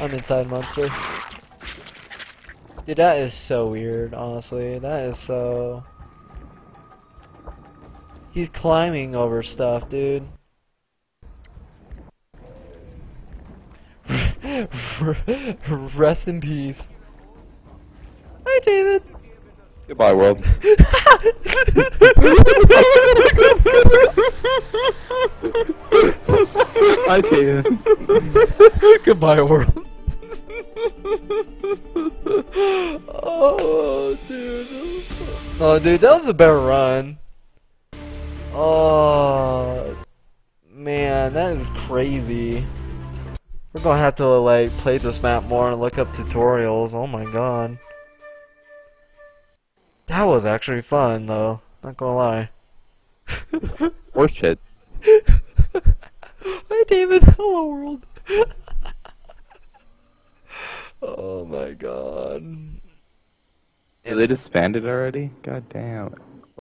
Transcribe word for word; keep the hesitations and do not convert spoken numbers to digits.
I'm inside monster. Dude, that is so weird, honestly. That is so... He's climbing over stuff, dude. Rest in peace. Hi, David. Goodbye, world. Hi, David. Goodbye, world. Oh, dude. Oh, dude, that was a better run. Oh, man, that is crazy. We're gonna have to, like, play this map more and look up tutorials. Oh my god. That was actually fun, though. Not gonna lie. Or shit. Hi, David. Hello, world. Oh my god. Yeah, they disbanded already? God damn.